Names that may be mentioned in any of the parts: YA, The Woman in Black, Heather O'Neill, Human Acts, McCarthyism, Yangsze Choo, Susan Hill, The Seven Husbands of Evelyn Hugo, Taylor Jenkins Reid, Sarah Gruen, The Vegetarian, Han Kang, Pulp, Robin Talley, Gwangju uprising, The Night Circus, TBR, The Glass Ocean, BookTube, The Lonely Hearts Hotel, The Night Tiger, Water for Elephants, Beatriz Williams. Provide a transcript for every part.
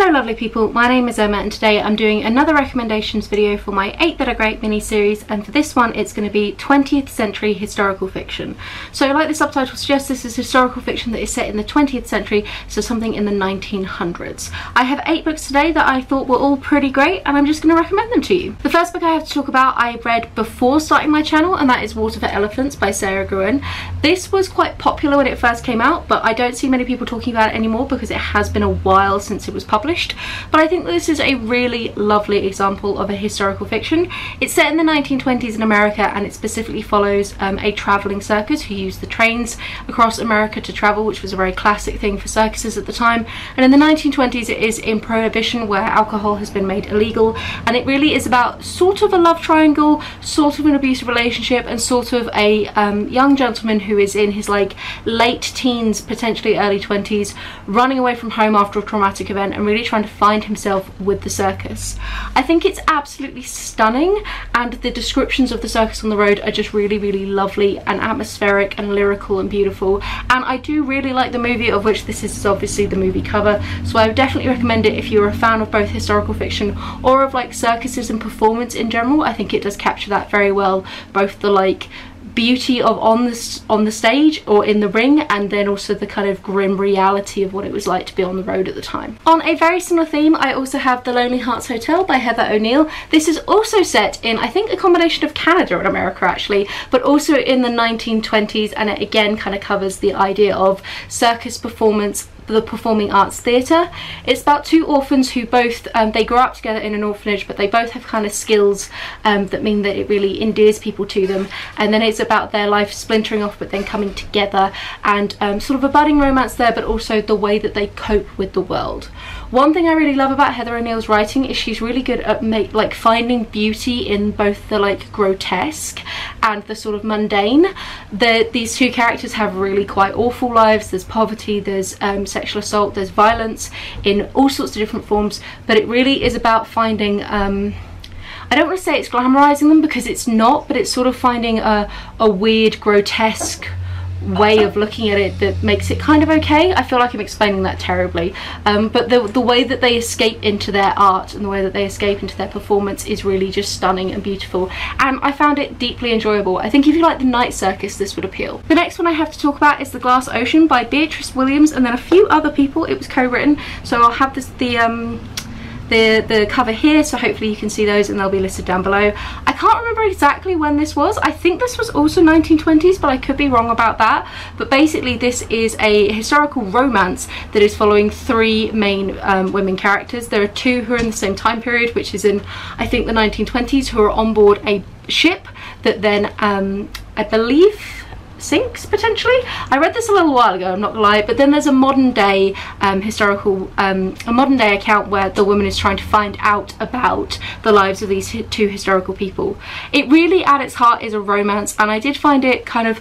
Hello lovely people, my name is Emma and today I'm doing another recommendations video for my 8 That Are Great mini-series, and for this one it's going to be 20th century historical fiction. So like the subtitle suggests, this is historical fiction that is set in the 20th century, so something in the 1900s. I have 8 books today that I thought were all pretty great and I'm just going to recommend them to you. The first book I have to talk about I read before starting my channel, and that is Water for Elephants by Sarah Gruen. This was quite popular when it first came out, but I don't see many people talking about it anymore because it has been a while since it was published, but I think that this is a really lovely example of a historical fiction. It's set in the 1920s in America, and it specifically follows a travelling circus who used the trains across America to travel, which was a very classic thing for circuses at the time. And in the 1920s it is in Prohibition, where alcohol has been made illegal, and it really is about sort of a love triangle, sort of an abusive relationship, and sort of a young gentleman who is in his like late teens, potentially early 20s, running away from home after a traumatic event and really trying to find himself with the circus. I think it's absolutely stunning, and the descriptions of the circus on the road are just really, really lovely and atmospheric and lyrical and beautiful. And I do really like the movie, of which this is obviously the movie cover, so I would definitely recommend it if you're a fan of both historical fiction or of like circuses and performance in general. I think it does capture that very well, both the like beauty of on the stage or in the ring, and then also the kind of grim reality of what it was like to be on the road at the time. On a very similar theme, I also have The Lonely Hearts Hotel by Heather O'Neill. This is also set in, I think, a combination of Canada and America actually, but also in the 1920s, and it again kind of covers the idea of circus performance, the performing arts theatre. It's about two orphans who both, they grow up together in an orphanage, but they both have kind of skills that mean that it really endears people to them, and then it's about their life splintering off but then coming together, and sort of a budding romance there, but also the way that they cope with the world. One thing I really love about Heather O'Neill's writing is she's really good at finding beauty in both the like grotesque and the sort of mundane. These two characters have really quite awful lives. There's poverty, there's sexual assault, there's violence in all sorts of different forms, but it really is about finding, I don't want to say it's glamorizing them because it's not, but it's sort of finding a weird, grotesque way of looking at it that makes it kind of okay. I feel like I'm explaining that terribly, but the way that they escape into their art and the way that they escape into their performance is really just stunning and beautiful, and I found it deeply enjoyable. I think if you like The Night Circus, this would appeal. The next one I have to talk about is The Glass Ocean by Beatriz Williams and then a few other people. It was co-written, so I'll have this, the cover here, so hopefully you can see those and they'll be listed down below. I can't remember exactly when this was. I think this was also 1920s, but I could be wrong about that. But basically this is a historical romance that is following three main women characters. There are two who are in the same time period, which is in I think the 1920s, who are on board a ship that then I believe sinks potentially. I read this a little while ago, I'm not gonna lie, but then there's a modern day modern day account where the woman is trying to find out about the lives of these two historical people. It really at its heart is a romance, and I did find it kind of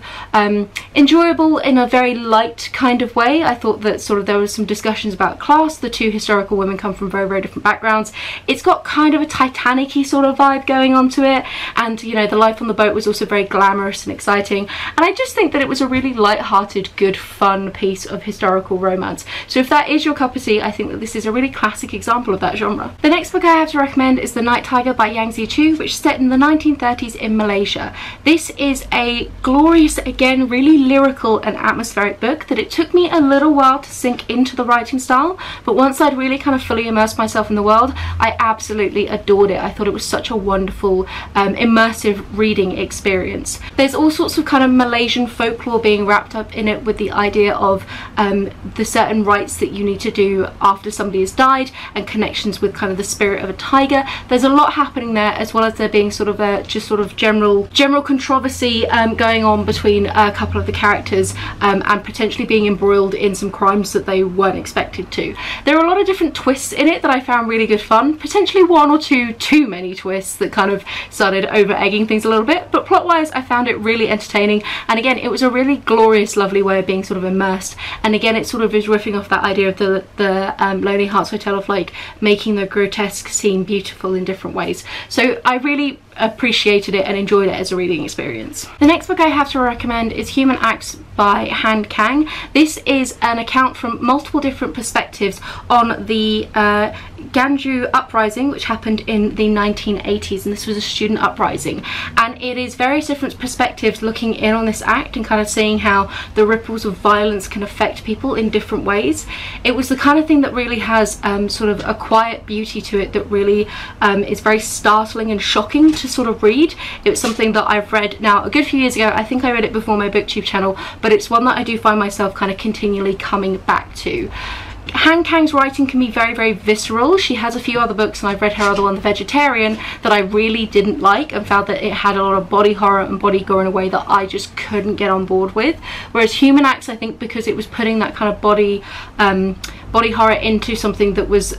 enjoyable in a very light kind of way. I thought that sort of there was some discussions about class. The two historical women come from very, very different backgrounds. It's got kind of a Titanic-y sort of vibe going on to it, and you know, the life on the boat was also very glamorous and exciting, and I just think that it was a really light-hearted, good, fun piece of historical romance. So if that is your cup of tea, I think that this is a really classic example of that genre. The next book I have to recommend is The Night Tiger by Yangsze Choo, which is set in the 1930s in Malaysia. This is a glorious, again, really lyrical and atmospheric book that it took me a little while to sink into the writing style, but once I'd really kind of fully immersed myself in the world, I absolutely adored it. I thought it was such a wonderful, immersive reading experience. There's all sorts of kind of Malaysian folklore being wrapped up in it, with the idea of the certain rites that you need to do after somebody has died, and connections with kind of the spirit of a tiger. There's a lot happening there, as well as there being sort of a just sort of general controversy going on between a couple of the characters, and potentially being embroiled in some crimes that they weren't expected to. There are a lot of different twists in it that I found really good fun, potentially one or two too many twists that kind of started over egging things a little bit, but plot wise I found it really entertaining, and again, it was a really glorious, lovely way of being sort of immersed. And again, it sort of is riffing off that idea of the Lonely Hearts Hotel, of like making the grotesque seem beautiful in different ways. So I really appreciated it and enjoyed it as a reading experience. The next book I have to recommend is Human Acts by Han Kang. This is an account from multiple different perspectives on the Gwangju uprising, which happened in the 1980s, and this was a student uprising, and it is various different perspectives looking in on this act and kind of seeing how the ripples of violence can affect people in different ways. It was the kind of thing that really has sort of a quiet beauty to it that really is very startling and shocking to sort of read. It was something that I've read now a good few years ago. I think I read it before my BookTube channel, but it's one that I do find myself kind of continually coming back to. Han Kang's writing can be very, very visceral. She has a few other books, and I've read her other one, The Vegetarian, that I really didn't like and found that it had a lot of body horror and body gore in a way that I just couldn't get on board with. Whereas Human Acts, I think because it was putting that kind of body horror into something that was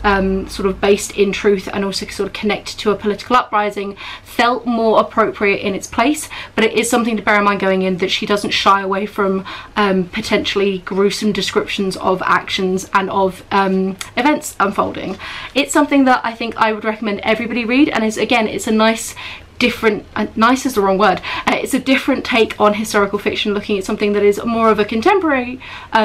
sort of based in truth and also sort of connected to a political uprising, felt more appropriate in its place. But it is something to bear in mind going in, that she doesn't shy away from potentially gruesome descriptions of actions and of events unfolding. It's something that I think I would recommend everybody read, and is, again, it's a nice different, nice is the wrong word, it's a different take on historical fiction, looking at something that is more of a contemporary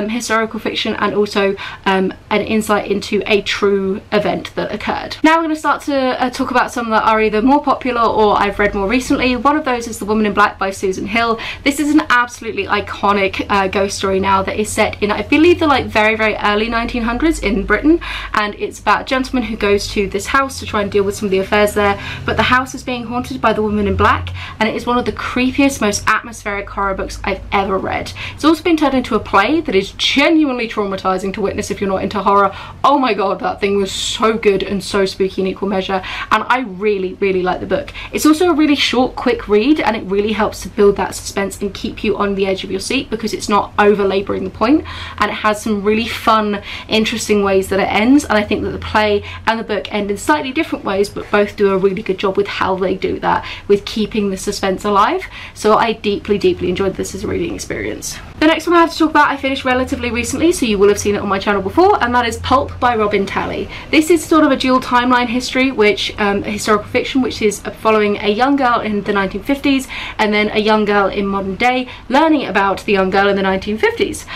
historical fiction, and also an insight into a true event that occurred. Now we're going to start to talk about some that are either more popular or I've read more recently. One of those is The Woman in Black by Susan Hill. This is an absolutely iconic ghost story now that is set in, I believe, the like very, very early 1900s in Britain, and it's about a gentleman who goes to this house to try and deal with some of the affairs there, but the house is being haunted by the woman in black, and it is one of the creepiest, most atmospheric horror books I've ever read. It's also been turned into a play that is genuinely traumatizing to witness if you're not into horror. Oh my god, that thing was so good and so spooky in equal measure, and I really, really like the book. It's also a really short, quick read, and it really helps to build that suspense and keep you on the edge of your seat because it's not over laboring the point, and it has some really fun, interesting ways that it ends, and I think that the play and the book end in slightly different ways, but both do a really good job with how they do that, with keeping the suspense alive. So I deeply, deeply enjoyed this as a reading experience. The next one I have to talk about I finished relatively recently, so you will have seen it on my channel before, and that is Pulp by Robin Talley. This is sort of a dual timeline history, which historical fiction, which is following a young girl in the 1950s and then a young girl in modern day learning about the young girl in the 1950s.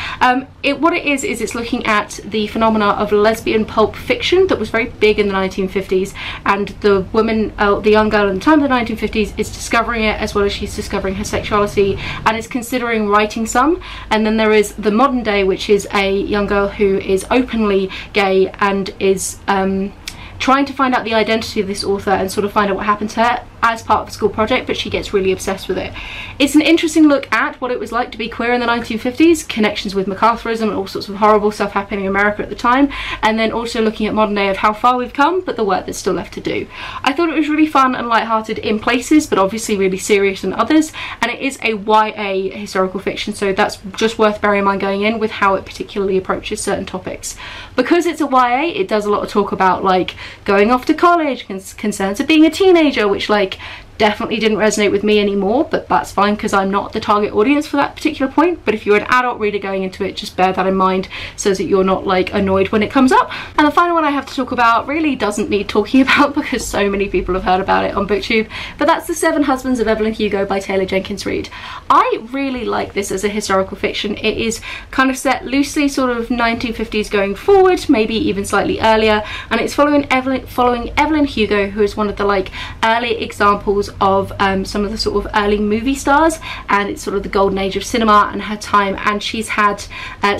What it is it's looking at the phenomena of lesbian pulp fiction that was very big in the 1950s, and the woman, the young girl in the time of the 1950s is discovering it, as well as she's discovering her sexuality and is considering writing some. And then there is the modern day, which is a young girl who is openly gay and is trying to find out the identity of this author and sort of find out what happened to her as part of a school project, but she gets really obsessed with it. It's an interesting look at what it was like to be queer in the 1950s, connections with McCarthyism and all sorts of horrible stuff happening in America at the time, and then also looking at modern day of how far we've come, but the work that's still left to do. I thought it was really fun and lighthearted in places, but obviously really serious in others, and it is a YA historical fiction, so that's just worth bearing in mind going in with how it particularly approaches certain topics. Because it's a YA, it does a lot of talk about like going off to college, concerns of being a teenager, which like definitely didn't resonate with me anymore, but that's fine because I'm not the target audience for that particular point. But if you're an adult reader going into it, just bear that in mind so that you're not like annoyed when it comes up. And the final one I have to talk about really doesn't need talking about because so many people have heard about it on BookTube, but that's The Seven Husbands of Evelyn Hugo by Taylor Jenkins Reid. I really like this as a historical fiction. It is kind of set loosely sort of 1950s going forward, maybe even slightly earlier, and it's following Evelyn Hugo, who is one of the like early examples of some of the sort of early movie stars, and it's sort of the golden age of cinema and her time, and she's had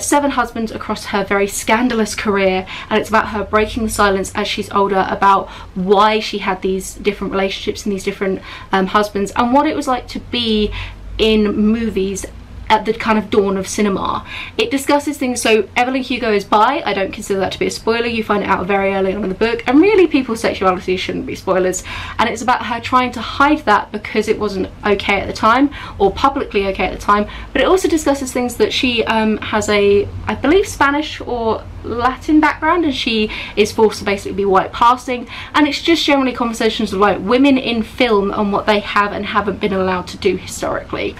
7 husbands across her very scandalous career, and it's about her breaking the silence as she's older about why she had these different relationships and these different husbands, and what it was like to be in movies at the kind of dawn of cinema. It discusses things, so Evelyn Hugo is bi, I don't consider that to be a spoiler, you find it out very early on in the book, and really people's sexuality shouldn't be spoilers, and it's about her trying to hide that because it wasn't okay at the time, or publicly okay at the time, but it also discusses things that she has a, I believe, Spanish or Latin background, and she is forced to basically be white passing, and it's just generally conversations of like women in film and what they have and haven't been allowed to do historically.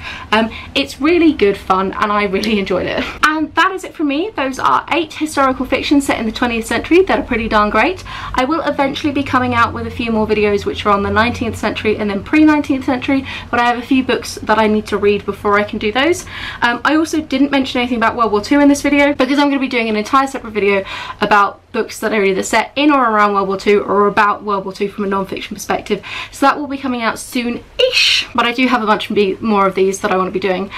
It's really good fun and I really enjoyed it. And that is it for me. Those are 8 historical fictions set in the 20th century that are pretty darn great. I will eventually be coming out with a few more videos which are on the 19th century and then pre-19th century, but I have a few books that I need to read before I can do those. I also didn't mention anything about World War II in this video because I'm going to be doing an entire separate video about books that are either set in or around World War II or about World War II from a non-fiction perspective, so that will be coming out soon-ish, but I do have a bunch more of these that I want to be doing.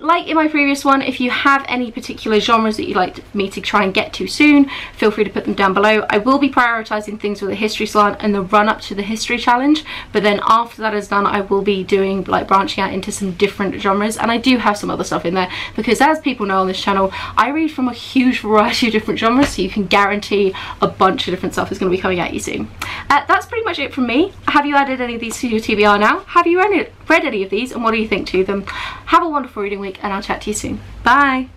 Like in my previous one, if you have any particular genres that you'd like me to try and get to soon, feel free to put them down below. I will be prioritising things with a history slant and the run-up to the history challenge, but then after that is done I will be doing like branching out into some different genres, and I do have some other stuff in there because as people know on this channel I read from a huge variety of different genres, so you can guarantee a bunch of different stuff is going to be coming at you soon. That's pretty much it from me. Have you added any of these to your TBR now? Have you read any of these, and what do you think to them? Have a wonderful reading week and I'll chat to you soon. Bye!